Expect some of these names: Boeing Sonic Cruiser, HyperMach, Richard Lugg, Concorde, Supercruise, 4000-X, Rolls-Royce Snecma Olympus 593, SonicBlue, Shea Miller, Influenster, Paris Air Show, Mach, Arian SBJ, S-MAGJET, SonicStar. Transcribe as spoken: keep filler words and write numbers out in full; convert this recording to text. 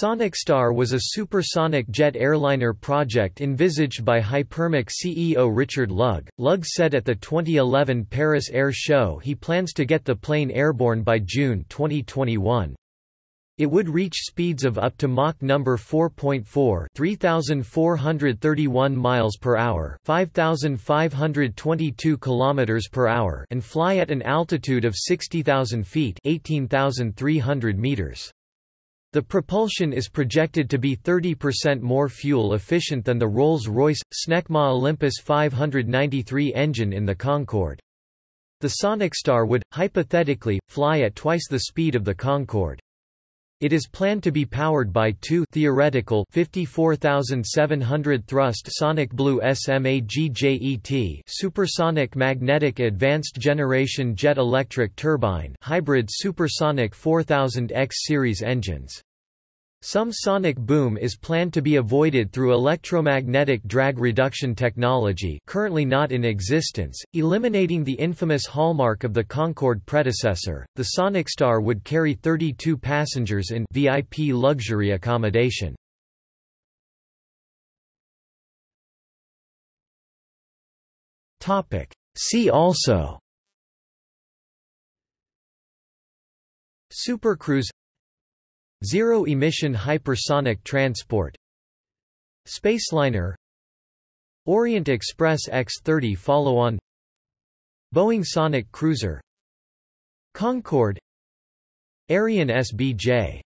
SonicStar was a supersonic jet airliner project envisaged by HyperMach C E O Richard Lugg. Lugg said at the twenty eleven Paris Air Show he plans to get the plane airborne by June twenty twenty-one. It would reach speeds of up to Mach number four point four, three thousand four hundred thirty-one miles per hour, five thousand five hundred twenty-two kilometers per hour, and fly at an altitude of sixty thousand feet, eighteen thousand three hundred meters. The propulsion is projected to be thirty percent more fuel efficient than the Rolls-Royce Snecma Olympus five hundred ninety-three engine in the Concorde. The SonicStar would, hypothetically, fly at twice the speed of the Concorde. It is planned to be powered by two theoretical fifty-four thousand seven hundred thrust SonicBlue S MAGJET supersonic magnetic advanced generation jet electric turbine hybrid supersonic four thousand X series engines. Some sonic boom is planned to be avoided through electromagnetic drag reduction technology, currently not in existence, eliminating the infamous hallmark of the Concorde predecessor. The SonicStar would carry thirty-two passengers in V I P luxury accommodation. Topic: See also Supercruise, Zero-emission hypersonic transport, Spaceliner, Orient Express X thirty follow-on, Boeing Sonic Cruiser, Concorde, Arian S B J.